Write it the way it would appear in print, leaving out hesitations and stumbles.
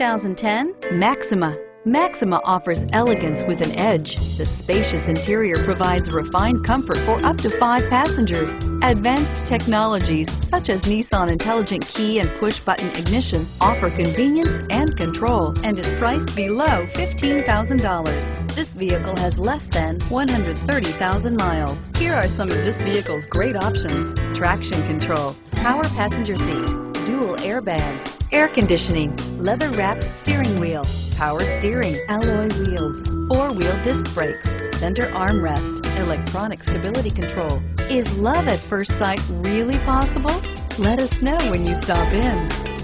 2010 Maxima. Maxima offers elegance with an edge. The spacious interior provides refined comfort for up to 5 passengers. Advanced technologies such as Nissan Intelligent Key and push-button ignition offer convenience and control and is priced below $15,000. This vehicle has less than 130,000 miles. Here are some of this vehicle's great options: traction control, power passenger seat, dual airbags, air conditioning, leather-wrapped steering wheel, power steering, alloy wheels, 4-wheel disc brakes, center armrest, electronic stability control. Is love at first sight really possible? Let us know when you stop in.